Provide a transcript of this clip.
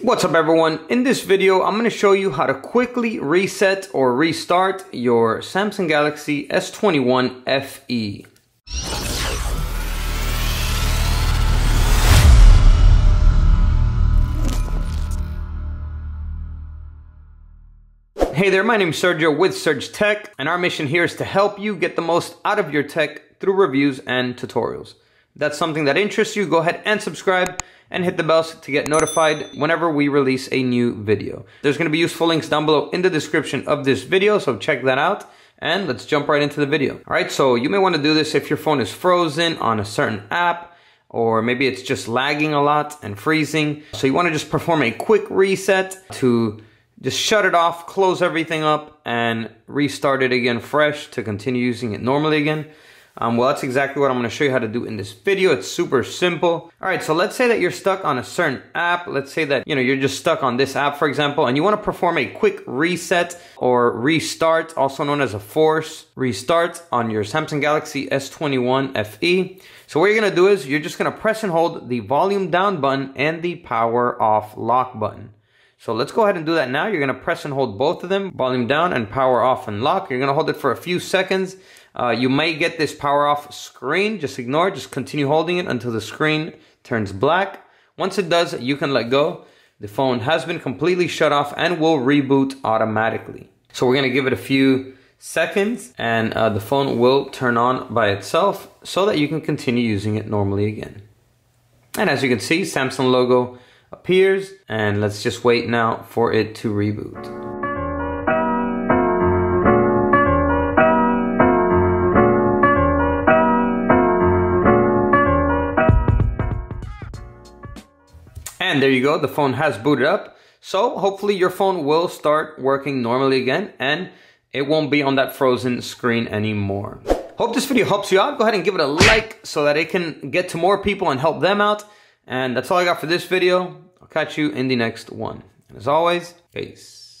What's up everyone? In this video, I'm going to show you how to quickly reset or restart your Samsung Galaxy S21 FE. Hey there, my name is Sergio with Serg Tech, and our mission here is to help you get the most out of your tech through reviews and tutorials. If that's something that interests you, go ahead and subscribe and hit the bell to get notified whenever we release a new video. There's going to be useful links down below in the description of this video, so check that out and let's jump right into the video. Alright, so you may want to do this if your phone is frozen on a certain app, or maybe it's just lagging a lot and freezing. So you want to just perform a quick reset to just shut it off, close everything up, and restart it again fresh to continue using it normally again. Well, that's exactly what I'm going to show you how to do in this video. It's super simple. All right, so let's say that you're stuck on a certain app. Let's say that, you're just stuck on this app, for example, and you want to perform a quick reset or restart, also known as a force restart, on your Samsung Galaxy S21 FE. So what you're going to do is you're just going to press and hold the volume down button and the power off lock button. So let's go ahead and do that now. You're going to press and hold both of them, volume down and power off and lock. You're going to hold it for a few seconds. You may get this power off screen. Just ignore it. Just continue holding it until the screen turns black. Once it does, you can let go. The phone has been completely shut off and will reboot automatically. So we're going to give it a few seconds and the phone will turn on by itself so that you can continue using it normally again. And as you can see, Samsung logo appears, and let's just wait now for it to reboot. And there you go, the phone has booted up. So hopefully your phone will start working normally again and it won't be on that frozen screen anymore. Hope this video helps you out. Go ahead and give it a like so that it can get to more people and help them out. And that's all I got for this video. I'll catch you in the next one. And as always, peace.